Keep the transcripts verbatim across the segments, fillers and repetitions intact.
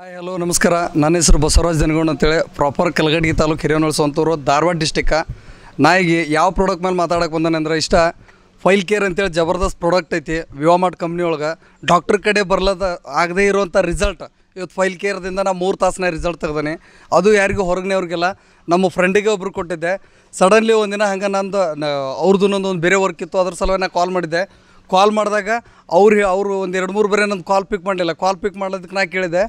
Hi hello ನಮಸ್ಕಾರ ನನ್ನ ಹೆಸರು ಬಸವರಾಜ್ ದನಗೌಡ ಅಂತ ಹೇಳಿ ಪ್ರಾಪರ್ ಕಲಗಡಿ ತಾಲೂಕು ಹಿರೇನೂರು ಸಂತೂರು ಧಾರವಾಡ ಡಿಸ್ಟಿಕ್ ನಾಯಿಗೆ ಯಾವ ಪ್ರಾಡಕ್ಟ್ ಮೇಲೆ ಮಾತಾಡಕ್ಕೆ ಬಂದಾನೆ ಅಂದ್ರೆ ಇಷ್ಟ ಪೈಲ್ ಕೇರ್ ಅಂತ ಹೇಳಿ ಜಬರ್ದಸ್ತ್ ಪ್ರಾಡಕ್ಟ್ ಐತಿ ವಿವಾಮಾರ್ಟ್ ಕಂಪನಿ ಒಳಗೆ ಡಾಕ್ಟರ್ ಕಡೆ ಬರಲದ ಆಗದೆ ಇರುವಂತ ರಿಸಲ್ಟ್ ಇವತ್ತು ಪೈಲ್ ಕೇರ್ದಿಂದ ನಾನು ಮೂರು ತಾಸನ ರಿಸಲ್ಟ್ ತೆಗೆದೇನೆ. ಅದು ಯಾರಿಗೂ ಹೊರಗನೆಯವ್ರಿಗೆಲ್ಲ ನಮ್ಮ ಫ್ರೆಂಡಿಗೆ ಒಬ್ರು ಕೊಟ್ಟಿದ್ದೆ. ಸಡನ್ಲಿ ಒಂದಿನ ಹಂಗೆ ನಂದು ಅವ್ರದ್ದು ಒಂದು ಬೇರೆ ವರ್ಕ್ ಇತ್ತು, ಅದ್ರ ಸಲುವಾಗಿ ನಾನು ಕಾಲ್ ಮಾಡಿದ್ದೆ. ಕಾಲ್ ಮಾಡಿದಾಗ ಅವ್ರು ಅವರು ಒಂದು ಎರಡು ಮೂರು ಬರೀ ನಂದು ಕಾಲ್ ಪಿಕ್ ಮಾಡಲಿಲ್ಲ. ಕಾಲ್ ಪಿಕ್ ಮಾಡೋದಕ್ಕೆ ನಾನು ಕೇಳಿದೆ.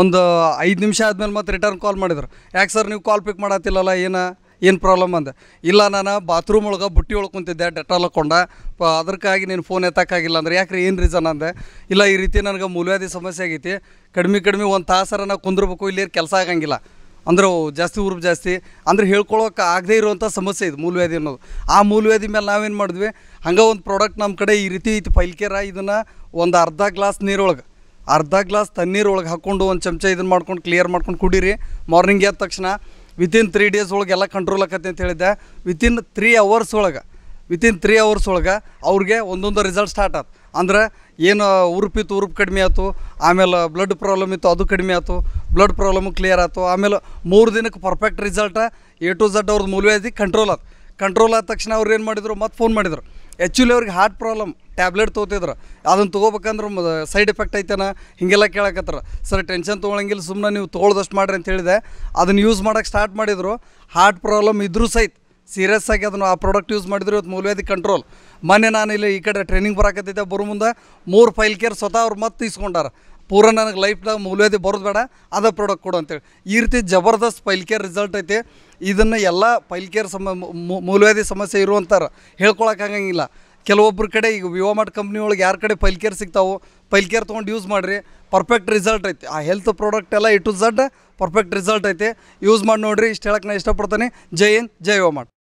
ಒಂದು ಐದು ನಿಮಿಷ ಆದಮೇಲೆ ಮತ್ತೆ ರಿಟರ್ನ್ ಕಾಲ್ ಮಾಡಿದ್ರು. ಯಾಕೆ ಸರ್ ನೀವು ಕಾಲ್ ಪಿಕ್ ಮಾಡತ್ತಿಲ್ಲಲ್ಲ, ಏನು ಏನು ಪ್ರಾಬ್ಲಮ್ ಅಂದೆ. ಇಲ್ಲ, ನಾನು ಬಾತ್ರೂಮ್ ಒಳಗೆ ಬುಟ್ಟಿ ಒಳಗೆ ಕುಂತಿದ್ದೆ, ಡೆಟಾಲ್ ಹಾಕ್ಕೊಂಡೆ, ಅದಕ್ಕಾಗಿ ನೀನು ಫೋನ್ ಎತ್ತಕ್ಕಾಗಿಲ್ಲ ಅಂದ್ರೆ. ಯಾಕ್ರಿ ಏನು ರೀಸನ್ ಅಂದೆ. ಇಲ್ಲ, ಈ ರೀತಿ ನನಗೆ ಮೂಲವ್ಯಾಧಿ ಸಮಸ್ಯೆ ಆಗೈತಿ, ಕಡಿಮೆ ಕಡಿಮೆ ಒಂದು ತಾಸರ ನಾವು ಕುಂದಿರ್ಬೇಕು, ಇಲ್ಲಿ ಕೆಲಸ ಆಗಂಗಿಲ್ಲ ಅಂದ್ರೆ ಜಾಸ್ತಿ ಉರುಬು ಜಾಸ್ತಿ ಅಂದ್ರೆ ಹೇಳ್ಕೊಳಕ್ಕೆ ಆಗದೆ ಇರುವಂಥ ಸಮಸ್ಯೆ ಇದು ಮೂಲವ್ಯಾಧಿ ಅನ್ನೋದು. ಆ ಮೂಲವ್ಯಾಧಿ ಮೇಲೆ ನಾವೇನು ಮಾಡಿದ್ವಿ, ಹಂಗೆ ಒಂದು ಪ್ರಾಡಕ್ಟ್ ನಮ್ಮ ಕಡೆ ಈ ರೀತಿ ಐತಿ ಪೈಲ್ ಕೇರ. ಇದನ್ನು ಒಂದು ಅರ್ಧ ಗ್ಲಾಸ್ ನೀರೊಳಗೆ ಅರ್ಧ ಗ್ಲಾಸ್ ತಣ್ಣೀರೊಳಗೆ ಹಾಕ್ಕೊಂಡು ಒಂದು ಚಮಚ ಇದನ್ನು ಮಾಡ್ಕೊಂಡು ಕ್ಲಿಯರ್ ಮಾಡ್ಕೊಂಡು ಕುಡೀರಿ. ಮಾರ್ನಿಂಗ್ ಎದ್ದ ತಕ್ಷಣ ವಿತಿನ್ ತ್ರೀ ಡೇಸ್ ಒಳಗೆ ಎಲ್ಲ ಕಂಟ್ರೋಲ್ ಆಕತ್ತೆ ಅಂತ ಹೇಳಿದ್ದೆ. ವಿತಿನ್ ತ್ರೀ ಅವರ್ಸ್ ಒಳಗೆ ವಿತಿನ್ ತ್ರೀ ಅವರ್ಸ್ ಒಳಗೆ ಅವ್ರಿಗೆ ಒಂದೊಂದು ರಿಸಲ್ಟ್ ಸ್ಟಾರ್ಟ್ ಆಯ್ತು. ಅಂದ್ರೆ ಏನು ಉರುಪಿತ್ತು, ಉರುಪು ಕಡಿಮೆ ಆಯ್ತು. ಆಮೇಲೆ ಬ್ಲಡ್ ಪ್ರಾಬ್ಲಮ್ ಇತ್ತು, ಅದು ಕಡಿಮೆ ಆಯ್ತು, ಬ್ಲಡ್ ಪ್ರಾಬ್ಲಮು ಕ್ಲಿಯರ್ ಆಯ್ತು. ಆಮೇಲೆ ಮೂರು ದಿನಕ್ಕೆ perfect result, A to Z ಅವ್ರದ್ದು ಮೂಲವ್ಯಾಧಿ ಕಂಟ್ರೋಲ್ ಆಯ್ತು. ಕಂಟ್ರೋಲ್ ಆದ ತಕ್ಷಣ ಅವ್ರು ಏನು ಮಾಡಿದ್ರು, ಮತ್ತು ಫೋನ್ ಮಾಡಿದ್ರು. ಆ್ಯಕ್ಚುಲಿ ಅವ್ರಿಗೆ ಹಾರ್ಟ್ ಪ್ರಾಬ್ಲಮ್ ಟ್ಯಾಬ್ಲೆಟ್ ತೊಗೋತಿದ್ರು. ಅದನ್ನು ತೊಗೋಬೇಕಂದ್ರೆ ಸೈಡ್ ಎಫೆಕ್ಟ್ ಐತೆನಾ ಹೀಗೆಲ್ಲ ಕೇಳಕತ್ತಾರ. ಸರ್ ಟೆನ್ಷನ್ ತೊಗೊಳಂಗಿಲ್ಲ, ಸುಮ್ಮನೆ ನೀವು ತೊಗೊಳ್ದಷ್ಟು ಮಾಡಿರಿ ಅಂತ ಹೇಳಿದೆ. ಅದನ್ನು ಯೂಸ್ ಮಾಡೋಕ್ಕೆ ಸ್ಟಾರ್ಟ್ ಮಾಡಿದರು. ಹಾರ್ಟ್ ಪ್ರಾಬ್ಲಮ್ ಇದ್ದರೂ ಸಹಿತ ಸೀರಿಯಸ್ ಆಗಿ ಅದನ್ನು ಆ ಪ್ರಾಡಕ್ಟ್ ಯೂಸ್ ಮಾಡಿದ್ರು. ಇವತ್ತು ಮೂಲವ್ಯಾಧಿ ಕಂಟ್ರೋಲ್. ಮೊನ್ನೆ ನಾನು ಇಲ್ಲಿ ಈ ಕಡೆ ಟ್ರೈನಿಂಗ್ ಬರಕತ್ತಿದ್ದೆ, ಬರೋ ಮುಂದೆ ಮೂರು ಪೈಲ್ ಕೇರ್ ಸ್ವತಃ ಅವ್ರು ಮತ್ತೆ ಇಸ್ಕೊಂಡಾರ. ಪೂರ ನನಗೆ ಲೈಫ್ದಾಗ ಮೂಲವ್ಯಾಧಿ ಬರೋದು ಬೇಡ, ಅದೇ ಪ್ರಾಡಕ್ಟ್ ಕೊಡು ಅಂತೇಳಿ. ಈ ರೀತಿ ಜಬರ್ದಸ್ತ್ ಪೈಲ್ ಕೇರ್ ರಿಸಲ್ಟ್ ಐತಿ. ಇದನ್ನು ಎಲ್ಲ ಪೈಲ್ ಕೇರ್ ಸಮ ಮೂಲವ್ಯಾಧಿ ಸಮಸ್ಯೆ ಇರುವಂತಾರೆ ಹೇಳ್ಕೊಳಕ್ಕಾಗಂಗಿಲ್ಲ. ಕೆಲವೊಬ್ಬರ ಕಡೆ ಈಗ ವಿವಾಮಾರ್ಟ್ ಕಂಪ್ನಿ ಒಳಗೆ ಯಾರ ಕಡೆ ಪೈಲ್ ಕೇರ್ ಸಿಗ್ತಾವೆ, ಪೈಲ್ ಕೇರ್ ತೊಗೊಂಡು ಯೂಸ್ ಮಾಡಿರಿ, ಪರ್ಫೆಕ್ಟ್ ರಿಸಲ್ಟ್ ಐತಿ. ಆ ಹೆಲ್ತ್ ಪ್ರಾಡಕ್ಟ್ ಎಲ್ಲ A to Z perfect result ಐತಿ. ಯೂಸ್ ಮಾಡಿ ನೋಡಿರಿ. ಇಷ್ಟು ಹೇಳಕ್ಕೆ ನಾನು ಇಷ್ಟಪಡ್ತೀನಿ. ಜೈ ಹಿಂದ್, ಜೈ ವಿವಾಮಾರ್ಟ್.